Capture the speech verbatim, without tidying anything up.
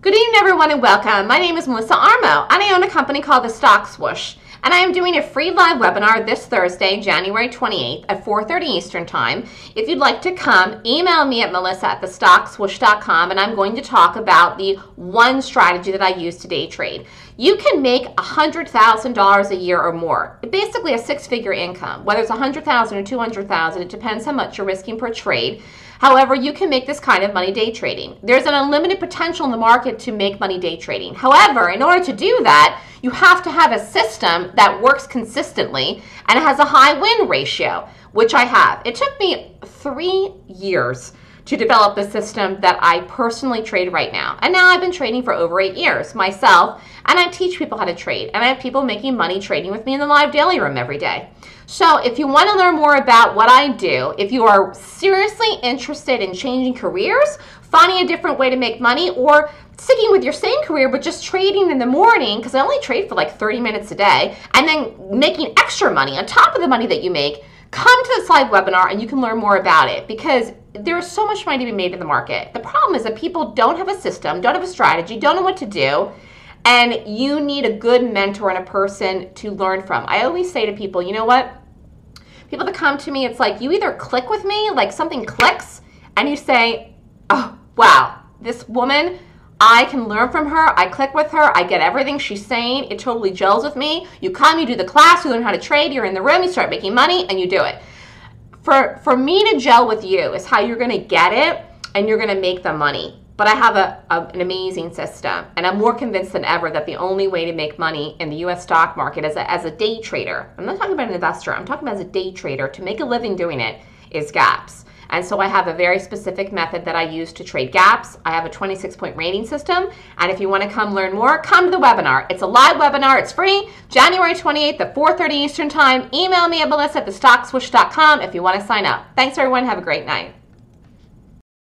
Good evening, everyone, and welcome. My name is Melissa Armo, and I own a company called The Stock Swoosh, and I am doing a free live webinar this Thursday, January twenty-eighth at four thirty Eastern Time. If you'd like to come, email me at melissa at the stock swoosh dot com, and I'm going to talk about the one strategy that I use to day trade. You can make one hundred thousand dollars a year or more, basically a six-figure income, whether it's one hundred thousand dollars or two hundred thousand dollars, it depends how much you're risking per trade. However, you can make this kind of money day trading. There's an unlimited potential in the market to make money day trading. However, in order to do that, you have to have a system that works consistently and has a high win ratio, which I have. It took me three years to develop the system that I personally trade right now. And now I've been trading for over eight years myself, and I teach people how to trade. And I have people making money trading with me in the live daily room every day. So if you want to learn more about what I do, if you are seriously interested in changing careers, finding a different way to make money, or sticking with your same career but just trading in the morning, because I only trade for like thirty minutes a day, and then making extra money on top of the money that you make, come to this live webinar and you can learn more about it, because there is so much money to be made in the market. The problem is that people don't have a system, don't have a strategy, don't know what to do. And you need a good mentor and a person to learn from. I always say to people, you know what? People that come to me, it's like you either click with me, like something clicks, and you say, oh, wow, this woman, I can learn from her. I click with her. I get everything she's saying. It totally gels with me. You come, you do the class, you learn how to trade, you're in the room, you start making money, and you do it. For, for me to gel with you is how you're going to get it, and you're going to make the money. But I have a, a, an amazing system, and I'm more convinced than ever that the only way to make money in the U S stock market as a, as a day trader, I'm not talking about an investor, I'm talking about as a day trader, to make a living doing it is gaps. And so I have a very specific method that I use to trade gaps. I have a twenty-six point rating system, and if you want to come learn more, come to the webinar. It's a live webinar. It's free, January twenty-eighth at four thirty Eastern Time. Email me at melissa at the stock swoosh dot com if you want to sign up. Thanks, everyone. Have a great night.